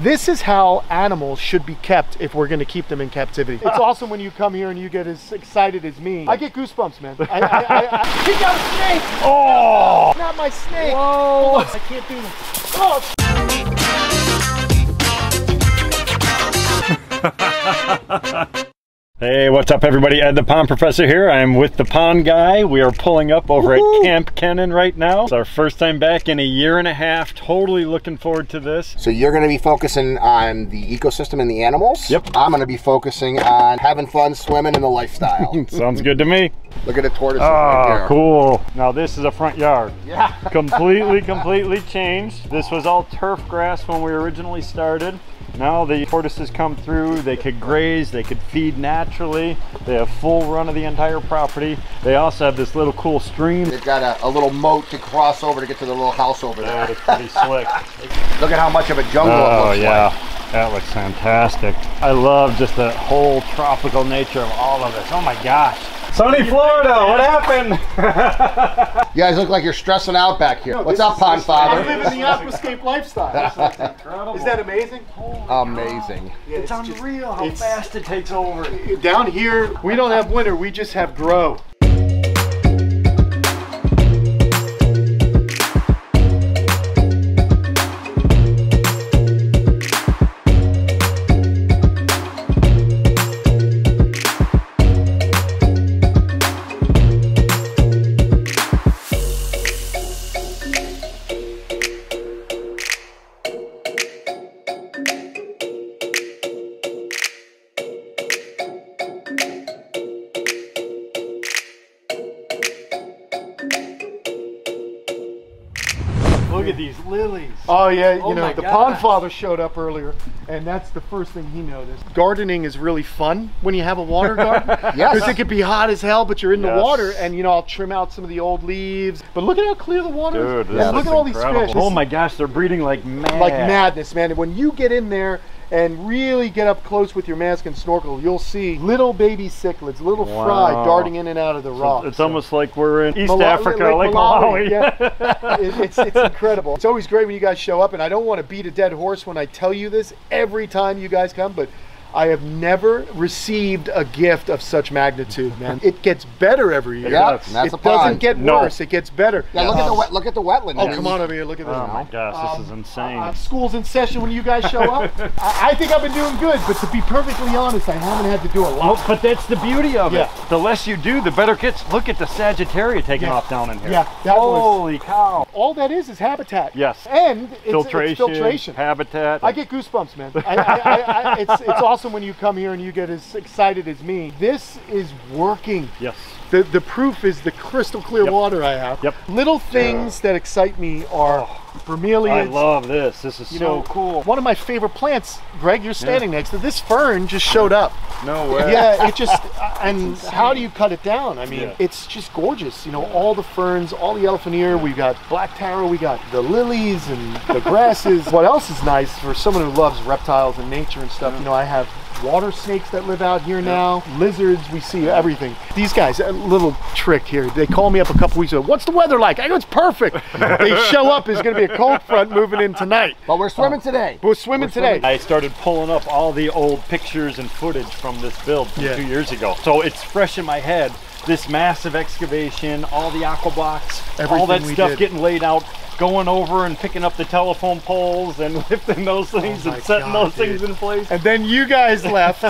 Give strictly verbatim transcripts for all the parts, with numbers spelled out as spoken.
This is how animals should be kept if we're going to keep them in captivity. It's awesome when you come here and you get as excited as me. I get goosebumps, man. I, I, I, I, he got a snake! Oh! Not my snake! Whoa! Look, I can't do this. Oh! Hey, what's up, everybody? Ed the Pond Professor here. I am with the Pond Guy. We are pulling up over Woo-hoo. at Camp Cannon right now. It's our first time back in a year and a half. Totally looking forward to this. So you're going to be focusing on the ecosystem and the animals. Yep. I'm going to be focusing on having fun, swimming, and the lifestyle. Sounds good to me. Look at the tortoise. Oh, right there. Cool. Now this is a front yard. Yeah. Completely, completely changed. This was all turf grass when we originally started. Now the tortoises come through, they could graze, they could feed naturally, they have full run of the entire property. They also have this little cool stream. They've got a, a little moat to cross over to get to the little house over there. That is pretty slick. Look at how much of a jungle oh, it looks yeah. like. Oh yeah, that looks fantastic. I love just the whole tropical nature of all of this. Oh my gosh. Sunny Florida, what happened? You guys look like you're stressing out back here. No, What's up, Pond Father? I'm living the aquascape lifestyle. That's incredible. Is that amazing? Holy amazing. Yeah, it's, it's unreal just, how it's, fast it takes over. Down here, we don't have winter, we just have grow. Look at these lilies. Oh yeah, you oh know, the gosh. Pond Father showed up earlier, and that's the first thing he noticed. Gardening is really fun when you have a water garden. Yes. Because it could be hot as hell, but you're in yes. the water, and you know, I'll trim out some of the old leaves. But look at how clear the water Dude, is. Dude, yeah, look at all incredible. these fish. Oh my gosh, they're breeding like mad. Like madness, man. When you get in there and really get up close with your mask and snorkel, you'll see little baby cichlids, little wow. fry darting in and out of the rocks. So it's so. almost like we're in East Mal Africa, Lake Malawi. Yeah. it, it's, it's incredible. It's always great when you guys show up, and I don't want to beat a dead horse when I tell you this every time you guys come, but I have never received a gift of such magnitude, man. It gets better every year. Yeah, that's it a doesn't get no. worse, it gets better. Yeah, yeah. Look, at the wet, look at the wetland. Oh, yeah. come on over here, look at this. Oh my gosh, um, this is insane. Uh, school's in session when you guys show up. I, I think I've been doing good, but to be perfectly honest, I haven't had to do a lot. Well, but that's the beauty of yeah. it. The less you do, the better it gets. Look at the Sagittaria taking yeah. off down in here. Yeah, that Holy was, cow. All that is is habitat. Yes. And it's filtration. It's filtration. Habitat. I get goosebumps, man. I, I, I, I, it's, it's awesome. When you come here and you get as excited as me, this is working. Yes. The the proof is the crystal clear yep. water I have. Yep. Little things yeah. that excite me are oh, bromeliads. I love this. This is you so know, cool. One of my favorite plants, Greg, you're standing yeah. next to. This fern just showed up. No way. Yeah, it just, and how do you cut it down? I mean, yeah. it's just gorgeous. You know, all the ferns, all the elephant ear. Yeah. We've got black taro, we got the lilies and the grasses. What else is nice for someone who loves reptiles and nature and stuff, yeah. you know, I have water snakes that live out here now, lizards, we see everything. These guys, a little trick here, they called me up a couple weeks ago, what's the weather like? I go, it's perfect. They show up, there's gonna be a cold front moving in tonight. But we're swimming today. We're swimming we're today. Swimming. I started pulling up all the old pictures and footage from this build from yeah. two years ago. So it's fresh in my head, this massive excavation, all the aqua blocks, everything all that stuff did. getting laid out, going over and picking up the telephone poles and lifting those things oh and setting God, those dude. things in place. And then you guys left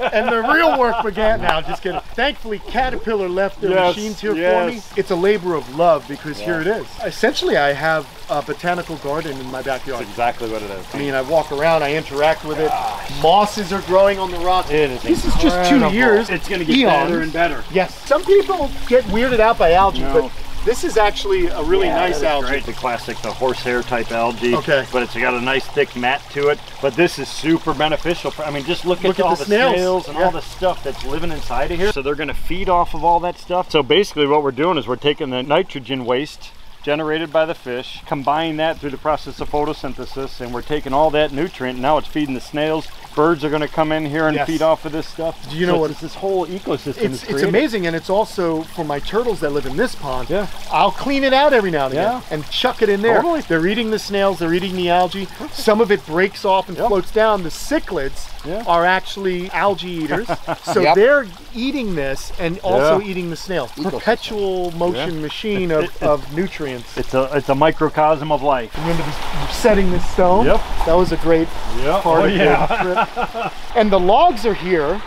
and the real work began. Now, just kidding. Thankfully, Caterpillar left their yes, machines here yes. for me. It's a labor of love because yeah. here it is. Essentially, I have a botanical garden in my backyard. That's exactly what it is. I mean, I walk around, I interact with Gosh. it. Mosses are growing on the rocks. It is This incredible. is just two years. It's going to get Eons. better and better. Yes. Some people get weirded out by algae, no. but this is actually a really yeah, nice algae. Great. The classic, the horsehair type algae. Okay. But it's got a nice thick mat to it. But this is super beneficial. For, I mean, just look, look at, at all the snails, snails and yeah. all the stuff that's living inside of here. So they're going to feed off of all that stuff. So basically what we're doing is we're taking the nitrogen waste generated by the fish, combine that through the process of photosynthesis, and we're taking all that nutrient, and now it's feeding the snails birds are going to come in here and yes. feed off of this stuff. Do you so know what? It's this whole ecosystem. It's, it's amazing, and it's also for my turtles that live in this pond. Yeah. I'll clean it out every now and yeah. again and chuck it in there. Totally. They're eating the snails. They're eating the algae. Some of it breaks off and yep. floats down. The cichlids yeah. are actually algae eaters, so yep. they're eating this and also yeah. eating the snails. Ecosystem. Perpetual motion yeah. machine of, it, it, of nutrients. It's a it's a microcosm of life. Remember setting this stone? Yep. That was a great yep. part oh, of yeah. the trip. And the logs are here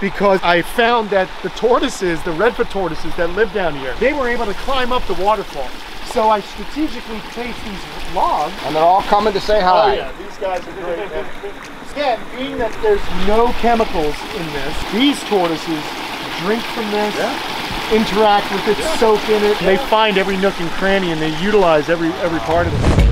because I found that the tortoises, the redfoot tortoises that live down here, they were able to climb up the waterfall. So I strategically placed these logs. And they're all coming to say hi. Oh, yeah, these guys are great. Again, being that there's no chemicals in this, these tortoises drink from this. Yeah. Interact with it, yeah. soak in it. Yeah. They find every nook and cranny, and they utilize every every part of it.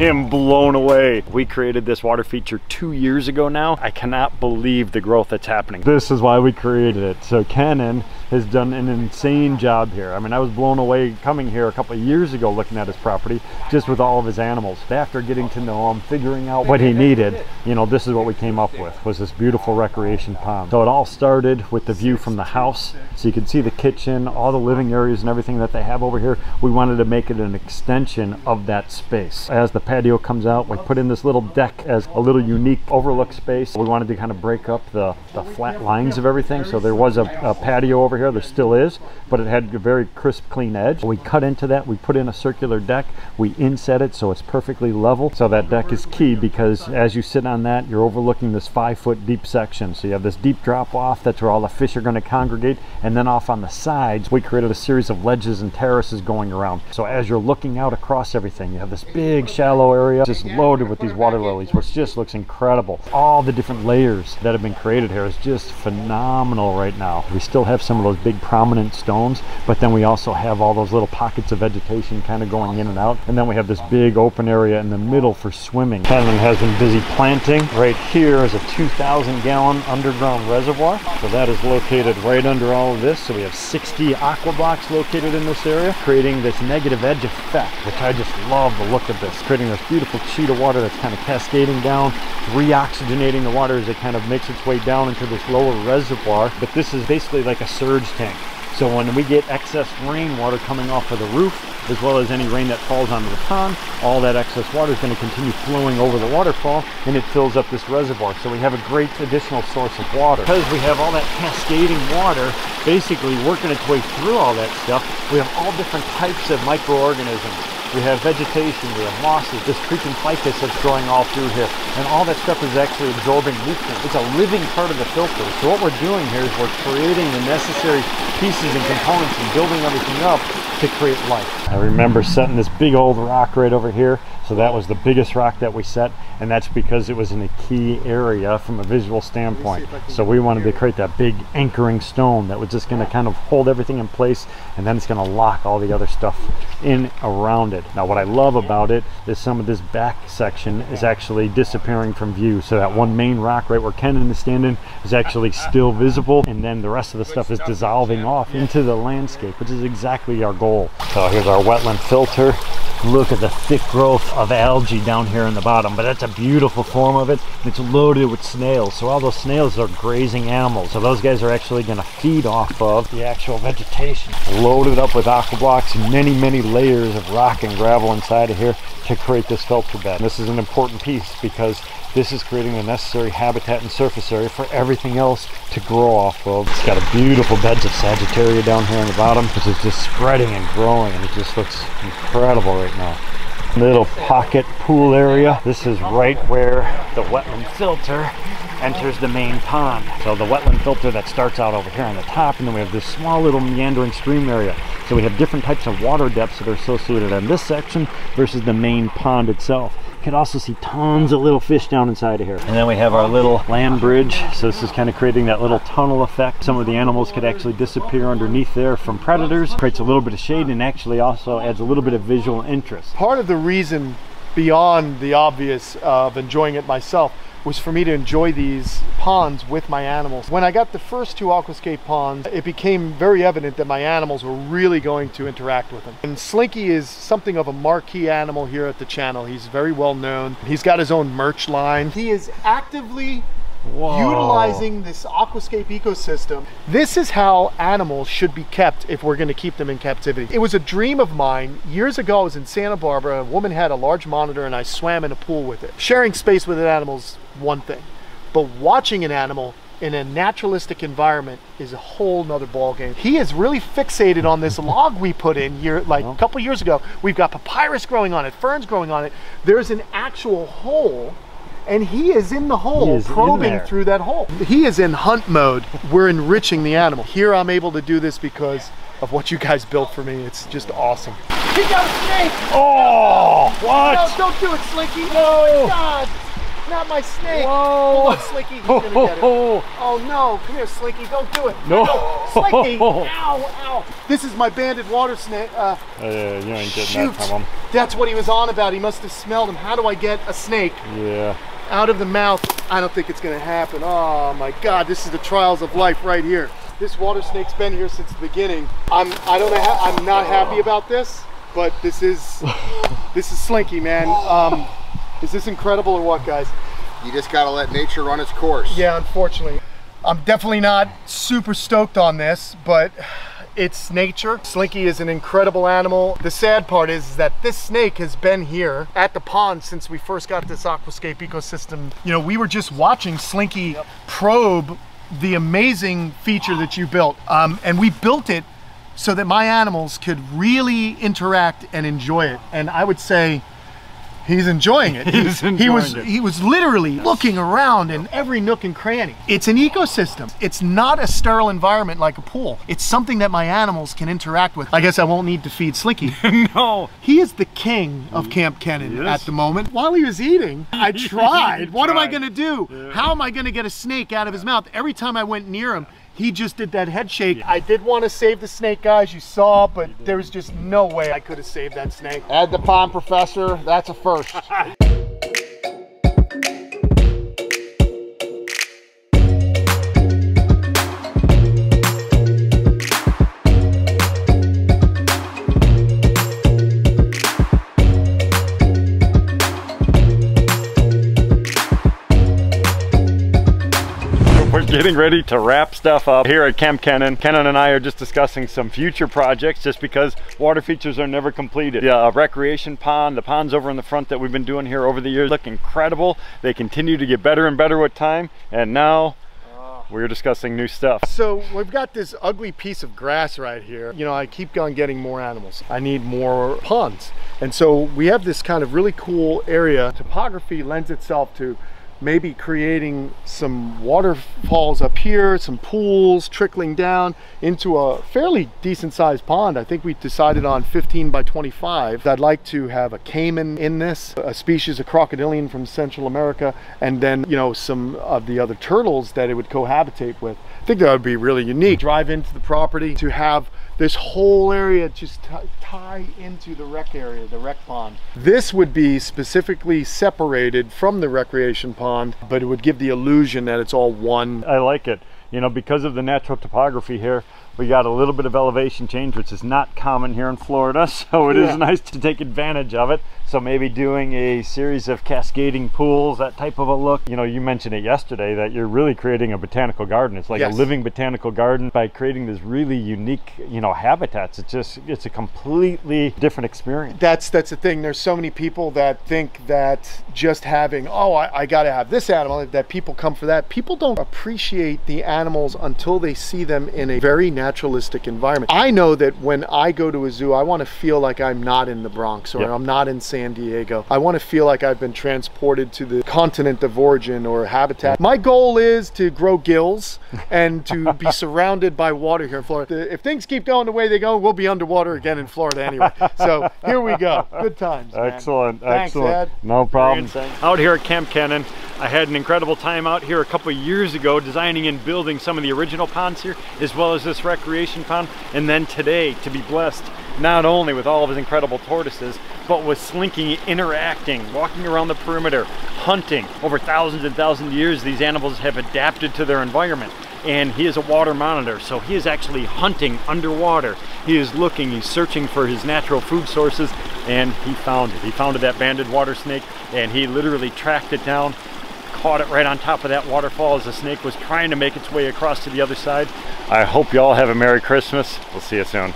I'm blown away. We created this water feature two years ago now. I cannot believe the growth that's happening. This is why we created it. So Cannon has done an insane job here. I mean, I was blown away coming here a couple of years ago looking at his property, just with all of his animals. After getting to know him, figuring out what he needed, you know, this is what we came up with, was this beautiful recreation pond. So it all started with the view from the house. So you can see the kitchen, all the living areas and everything that they have over here. We wanted to make it an extension of that space. As the patio comes out, we put in this little deck as a little unique overlook space. We wanted to kind of break up the, the flat lines of everything. So there was a, a patio over here, there still is, but it had a very crisp, clean edge. We cut into that, we put in a circular deck, we inset it so it's perfectly level. So that deck is key because as you sit on that, you're overlooking this five foot deep section. So you have this deep drop off, that's where all the fish are going to congregate. And then off on the sides, we created a series of ledges and terraces going around. So as you're looking out across everything, you have this big shallow area just loaded with these water lilies, which just looks incredible. All the different layers that have been created here is just phenomenal right now. We still have some of those big prominent stones, but then we also have all those little pockets of vegetation kind of going in and out, and then we have this big open area in the middle for swimming. Cannon has been busy planting. Right here is a two thousand gallon underground reservoir, so that is located right under all of this. So we have sixty aqua blocks located in this area, creating this negative edge effect, which I just love the look of this, creating this beautiful sheet of water that's kind of cascading down, reoxygenating the water as it kind of makes its way down into this lower reservoir. But this is basically like a surge tank. So when we get excess rainwater coming off of the roof, as well as any rain that falls onto the pond, all that excess water is going to continue flowing over the waterfall, and it fills up this reservoir. So we have a great additional source of water. Because we have all that cascading water basically working its way through all that stuff, we have all different types of microorganisms. We have vegetation, we have mosses, this creeping ficus that's growing all through here. And all that stuff is actually absorbing nutrients. It's a living part of the filter. So what we're doing here is we're creating the necessary pieces and components and building everything up to create life. I remember setting this big old rock right over here, So that was the biggest rock that we set, and that's because it was in a key area from a visual standpoint. So we wanted to create that big anchoring stone that was just going to kind of hold everything in place, and then it's going to lock all the other stuff in around it. Now what I love about it is some of this back section is actually disappearing from view. So that one main rock right where Kenan is standing is actually still visible, and then the rest of the stuff is dissolving off into the landscape, which is exactly our goal. So here's our wetland filter. Look at the thick growth of algae down here in the bottom, but that's a beautiful form of it. It's loaded with snails, so all those snails are grazing animals, so those guys are actually going to feed off of the actual vegetation. Loaded up with aqua blocks, many many layers of rock and gravel inside of here to create this filter bed. And this is an important piece because this is creating the necessary habitat and surface area for everything else to grow off of. It's got a beautiful beds of sagittaria down here on the bottom, which is just spreading and growing, and it just looks incredible right now. Little pocket pool area. This is right where the wetland filter enters the main pond. So the wetland filter that starts out over here on the top, and then we have this small little meandering stream area. So we have different types of water depths that are associated on this section versus the main pond itself. You can also see tons of little fish down inside of here. And then we have our little land bridge. So this is kind of creating that little tunnel effect. Some of the animals could actually disappear underneath there from predators. Creates a little bit of shade and actually also adds a little bit of visual interest. Part of the reason beyond the obvious of enjoying it myself was for me to enjoy these ponds with my animals. When I got the first two aquascape ponds, it became very evident that my animals were really going to interact with them. And Slinky is something of a marquee animal here at the channel. He's very well known. He's got his own merch line. He is actively Whoa. utilizing this aquascape ecosystem. This is how animals should be kept if we're going to keep them in captivity. It was a dream of mine. Years ago, I was in Santa Barbara. A woman had a large monitor and I swam in a pool with it. Sharing space with an animal's one thing, but watching an animal in a naturalistic environment is a whole nother ball game. He is really fixated on this log we put in here like a couple years ago. We've got papyrus growing on it, ferns growing on it. There's an actual hole, and he is in the hole, probing through that hole. He is in hunt mode. We're enriching the animal. Here I'm able to do this because of what you guys built for me. It's just awesome. He got a snake! Oh, what? No, don't do it, Slinky. No, oh my God. Not my snake. Whoa. Hold on, Slinky. He's oh, gonna get it. Oh, oh. oh no, come here, Slinky, don't do it. No. no. Slinky, ow, ow. This is my banded water snake. Uh, uh, you ain't getting that from him. That's what he was on about. He must have smelled him. How do I get a snake? Yeah. Out of the mouth. I don't think it's gonna happen. Oh my God, this is the trials of life right here. This water snake's been here since the beginning. I'm I don't know how, I'm not happy about this, but this is this is Slinky, man. Um is this incredible or what, guys? You just gotta let nature run its course. Yeah, unfortunately. I'm definitely not super stoked on this, but it's nature. Slinky is an incredible animal. The sad part is, is that this snake has been here at the pond since we first got this aquascape ecosystem. You know, we were just watching Slinky yep. probe the amazing feature that you built. Um, and we built it so that my animals could really interact and enjoy it. And I would say, he's enjoying it. He's enjoying he was it. He was literally yes. looking around in every nook and cranny. It's an ecosystem. It's not a sterile environment like a pool. It's something that my animals can interact with. I guess I won't need to feed Slinky. No. He is the king of Camp Cannon at the moment. While he was eating, I tried. What tried. am I gonna do? Yeah. How am I gonna get a snake out of his mouth? Every time I went near him, he just did that head shake. Yeah. I did want to save the snake, guys, you saw, but there was just no way I could have saved that snake. Ed the Pond Professor, that's a first. Getting ready to wrap stuff up here at Camp Cannon. Kenan and I are just discussing some future projects just because water features are never completed. The uh, recreation pond, the ponds over in the front that we've been doing here over the years look incredible. They continue to get better and better with time, and now we're discussing new stuff. So we've got this ugly piece of grass right here. You know, I keep on getting more animals. I need more ponds. And so we have this kind of really cool area. Topography lends itself to maybe creating some waterfalls up here, some pools trickling down into a fairly decent sized pond. I think we decided on fifteen by twenty-five. I'd like to have a caiman in this, a species of crocodilian from Central America, and then, you know, some of the other turtles that it would cohabitate with. I think that would be really unique. Drive into the property to have this whole area just tie into the rec area, the rec pond. This would be specifically separated from the recreation pond, but it would give the illusion that it's all one. I like it, you know, because of the natural topography here. We got a little bit of elevation change, which is not common here in Florida, so it yeah. is nice to take advantage of it. So maybe doing a series of cascading pools, that type of a look. You know, you mentioned it yesterday that you're really creating a botanical garden. It's like yes. a living botanical garden by creating this really unique, you know, habitats. It's just, it's a completely different experience. That's that's the thing. There's so many people that think that just having, oh, I, I got to have this animal, that people come for that. People don't appreciate the animals until they see them in a very natural naturalistic environment. I know that when I go to a zoo, I want to feel like I'm not in the Bronx or yep. I'm not in San Diego. I want to feel like I've been transported to the continent of origin or habitat. My goal is to grow gills and to be surrounded by water here in Florida. If things keep going the way they go, we'll be underwater again in Florida anyway. So here we go. Good times, man. Excellent. Thanks, excellent. Ed. No problem. Out here at Kamp Kenan, I had an incredible time out here a couple of years ago designing and building some of the original ponds here, as well as this recreation pond. And then today, to be blessed not only with all of his incredible tortoises, but with Slinky interacting, walking around the perimeter, hunting. Over thousands and thousands of years, these animals have adapted to their environment. And he is a water monitor, so he is actually hunting underwater. He is looking, he's searching for his natural food sources, and he found it. He found that banded water snake, and he literally tracked it down, caught it right on top of that waterfall as the snake was trying to make its way across to the other side. I hope you all have a Merry Christmas. We'll see you soon.